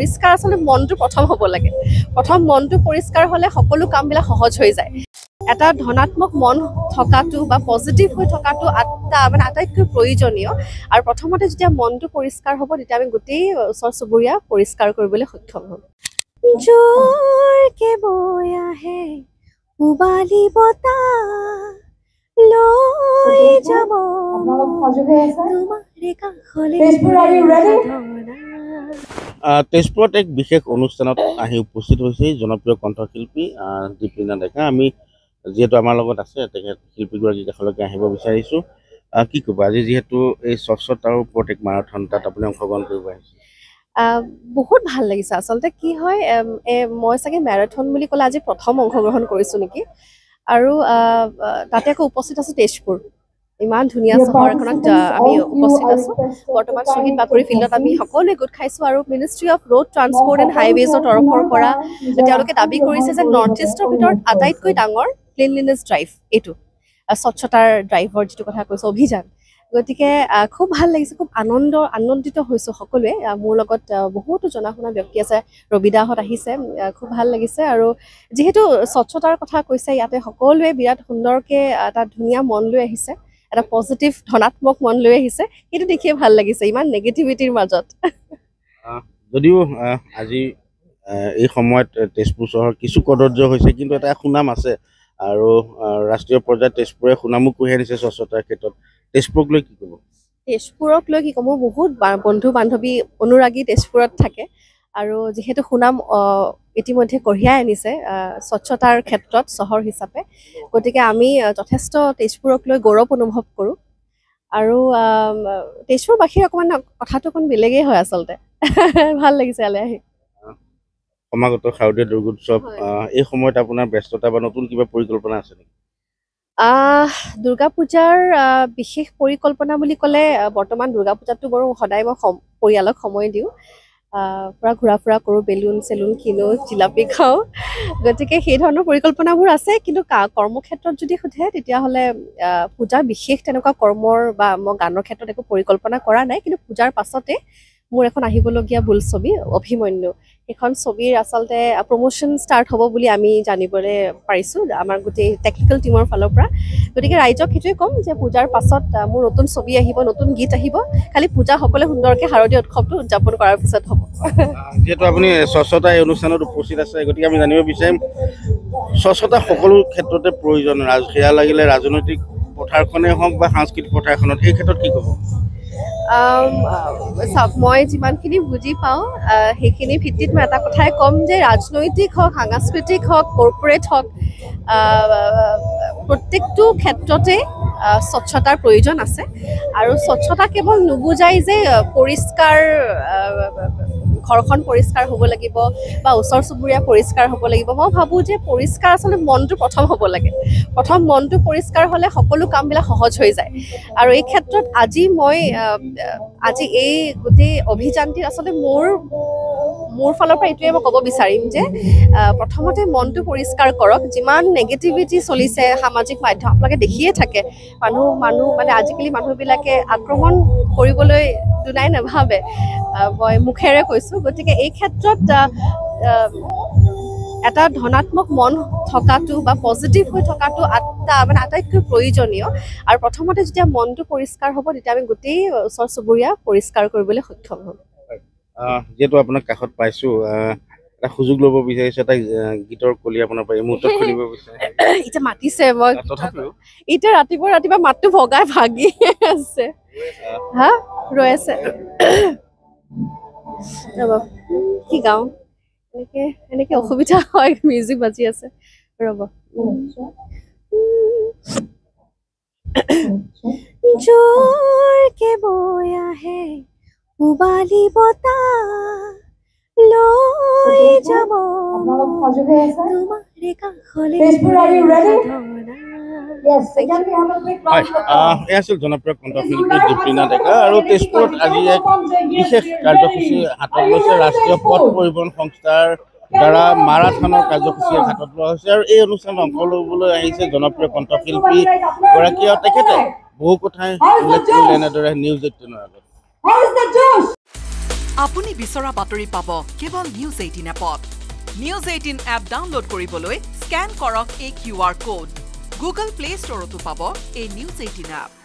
পরিষ্কার আসলে মনটো প্রথম হব লাগে। প্রথম মনটো পরিষ্কার হলে সকল কামবিলাক সহজ হয়ে যায়। এটা ধনাত্মক মন থকাটো বা পজিটিভ হৈ থকাটো মানে আটাইতকৈ প্রয়োজনীয়। আর প্রথমতে যেতিয়া মনটো পরিষ্কার হব তেতিয়া আমি গোটেই ওচৰ চুবুৰীয়া পরিষ্কার কৰিবলৈ সক্ষম হম। জোৰকে বৈ আহে উবালি বতাহ লৈ যাব তোমাৰে কাষলৈ। তেজপুৰত এক বিশেষ অনুষ্ঠানত আহি উপস্থিত হৈছে জনপ্রিয় কণ্ঠশিল্পী দীপলিনা ডেকা। আমি যেহেতু আমার আছে শিল্পীগীর কাছলৈকে আহিব বিচাৰিছো। কি কব আজি যেহেতু এই স্বচ্ছতার প্রত্যেক মারাথন তাত আপনি অংশগ্রহণ করব? বহুত ভাল লাগিছে। আসলে কি হয় মই সাগে ম্যারাথন বলে কলে আজি প্রথম অংশগ্রহণ করেছো নাকি? আর তাতে আকৌ উপস্থিত আছে তেজপুর, ইমান ধুনিয়া চহরখনত আমি উপস্থিত আছো। বর্তমান শহীদ বাকৰি ফিল্ডত আমি সকলোৱে গোট খাইছো আৰু ministry of road transport and হাইওয়েজৰ তৰফৰ পৰা তেওঁলোকে দাবী কৰিছে যে নর্থ ইষ্টৰ ভিতৰত আটাইতকৈ ডাঙৰ ক্লিনলিনেস ড্রাইভ, এইটো স্বচ্ছতাৰ ড্রাইভৰ যেটো কথা কৈছে অভিযান। গতিকে খুব ভাল লাগিছে, খুব আনন্দিত হৈছো সকলোৱে। মোৰ লগত বহুতো জনা শুনা ব্যক্তি আছে, ৰবিদাহত আহিছে, খুব ভাল লাগিছে। আৰু যিহেতু স্বচ্ছতাৰ কথা কৈছে ইয়াতে সকলোৱে বিৰাট সুন্দৰকে এটা ধুনীয়া মন লৈ আহিছে, এটা পজিটিভ ধনাত্মক মন লৈ আহিছে, সেইটো দেখিয়ে ভাল লাগিছে ইমান নেগেটিভিটিৰ মাজত। যদিও আজি এই সময়ত তেজপুৰ চহৰ কিছু কদৰ্য হৈছে, কিন্তু এটা সুনাম আছে আৰু ৰাষ্ট্ৰীয় পৰ্যায়ত তেজপুৰে সুনামো কঢ়িয়াই নিছে স্বচ্ছতাৰ ক্ষেত্ৰত। তেজপুৰক লৈ কি ক'ব? তেজপুৰক লৈ কি ক'ব, বহুত বন্ধু বান্ধৱী অনুৰাগী তেজপুৰত থাকে আৰু যিহেতু সুনাম ইতিমধ্যে কঢ়িয়াই আনিছে স্বচ্ছতাৰ ক্ষেত্ৰত চহৰ হিচাপে, গতিকে আমি যথেষ্ট তেজপুৰক লৈ গৌৰৱ অনুভৱ কৰোঁ। আৰু তেজপুৰবাসীৰ অকণমান কথাটো অকণ বেলেগেই হয় আচলতে, ভাল লাগিছে ইয়ালৈ আহি। সমাগত শাৰদীয় দুৰ্গোৎসৱ, এই সময়ত আপোনাৰ ব্যস্ততা বা নতুন কিবা পৰিকল্পনা আছে নেকি? দুৰ্গা পূজাৰ বিশেষ পৰিকল্পনা বুলি ক'লে বৰ্তমান দুৰ্গা পূজাততো বাৰু সদায় মই পৰিয়ালক সময় দিওঁ, পুৰা ঘূৰা ফুৰা কৰোঁ, বেলুন চেলুন কিনো, জিলাপি খাওঁ, গতিকে সেই ধৰণৰ পৰিকল্পনাবোৰ আছে। কিন্তু কৰ্মক্ষেত্ৰত যদি সোধে তেতিয়াহ'লে পূজাৰ বিশেষ তেনেকুৱা কৰ্মৰ বা মই গানৰ ক্ষেত্ৰত একো পৰিকল্পনা কৰা নাই। কিন্তু পূজাৰ পাছতে মোৰ এখন আহিবলগীয়া বোলছবি অভিমন্যু, সেইখন ছবিৰ আচলতে প্ৰমোশ্যন ষ্টাৰ্ট হ'ব বুলি আমি জানিবলৈ পাৰিছোঁ আমাৰ গোটেই টেকনিকেল টিমৰ ফালৰ পৰা। গতিকে ৰাইজক সেইটোৱে ক'ম যে পূজাৰ পাছত মোৰ নতুন ছবি আহিব, নতুন গীত আহিব, খালি পূজা সকলোৱে সুন্দৰকৈ শাৰদীয় উৎসৱটো উদযাপন কৰাৰ পিছত হ'ব। যিহেতু আপুনি স্বচ্ছতা এই অনুষ্ঠানত উপস্থিত আছে, গতিকে আমি জানিব বিচাৰিম স্বচ্ছতা সকলো ক্ষেত্ৰতে প্ৰয়োজন, সেয়া লাগিলে ৰাজনৈতিক পথাৰখনেই হওক বা সাংস্কৃতিক পথাৰখনত, এই ক্ষেত্ৰত কি ক'ব? মই যিমানখিনি বুজি পাওঁ সেইখিনি ভিত্তিত মই এটা কথাই ক'ম যে ৰাজনৈতিক হওক, সাংস্কৃতিক হওক, কৰ্পৰেট হওক, প্ৰত্যেকটো ক্ষেত্ৰতে স্বচ্ছতাৰ প্ৰয়োজন আছে। আৰু স্বচ্ছতা কেৱল নুবুজাই যে পৰিষ্কাৰ ঘৰখন পৰিষ্কাৰ হ'ব লাগিব বা ওচৰ চুবুৰীয়া পৰিষ্কাৰ হ'ব লাগিব, মই ভাবোঁ যে পৰিষ্কাৰ আচলতে মনটো প্ৰথম হ'ব লাগে। প্ৰথম মনটো পৰিষ্কাৰ হ'লে সকলো কামবিলাক সহজ হৈ যায়। আৰু এই ক্ষেত্ৰত আজি এই গোটেই অভিযানটিত আচলতে মোৰ ফালৰ পৰা এইটোৱে মই ক'ব বিচাৰিম যে প্ৰথমতে মনটো পৰিষ্কাৰ কৰক। যিমান নেগেটিভিটি চলিছে সামাজিক মাধ্যম আপোনালোকে দেখিয়ে থাকে, মানুহ মানে আজিকালি মানুহবিলাকে আক্ৰমণ কৰিবলৈ দুনাই নাভাবে, মই মুখেৰে কৈছোঁ। গতিকে এই ক্ষেত্ৰত এটা ধনাত্মক মন থকাটো বা পজিটিভ হৈ থকাটো মানে আটাইতকৈ প্ৰয়োজনীয়। আৰু প্ৰথমতে যেতিয়া মনটো পৰিষ্কাৰ হ'ব তেতিয়া আমি গোটেই ওচৰ চুবুৰীয়া পৰিষ্কাৰ কৰিবলৈ সক্ষম হ'ম। যিহেতু আপোনাৰ কাষত পাইছোঁ, এটা সুযোগ ল'ব বিচাৰিছোঁ, এটা গীতৰ কলি আপোনাৰ পৰা এই মুহূৰ্তত শুনিব বিচাৰিছোঁ। এতিয়া মাতিছে, মই তথাপিও এতিয়া ৰাতিপুৱা ৰাতিপুৱা মাতটো ভগাই ভাগি আছে, হা ৰৈ আছে, কি গাওঁ এনেকে এনেকে অসুবিধা হয়, মিউজিক বাজি আছে, ৰ'ব। জোৰকে বৈ আহে উবালি বতাহ লৈ যাব তোমাৰে কাষলৈ। এয়া আছিল জনপ্ৰিয় কণ্ঠশিল্পী দীপলিনা ডেকা। আৰু তেজপুৰত আজি এক বিশেষ কাৰ্যসূচী হাতত লৈছে ৰাষ্ট্ৰীয় পথ পৰিবহণ সংস্থাৰ দ্বাৰা মাৰাথানৰ কাৰ্যসূচী হাতত লোৱা হৈছে। আৰু এই অনুষ্ঠানত অংশ ল'বলৈ আহিছে জনপ্ৰিয় কণ্ঠশিল্পীগৰাকী। আৰু তেখেতে বহু কথাই উল্লেখ কৰিলে এনেদৰে নিউজ 18ৰ আগত। আপুনি বিচৰা বাতৰি পাব কেৱল নিউজ 18 এপত। নিউজ 18 এপ ডাউনলোড কৰিবলৈ স্ক্যান কৰক এই কিউআর কোড। গুগল প্লে ষ্টৰতো পাব এই নিউজ 18 এপ।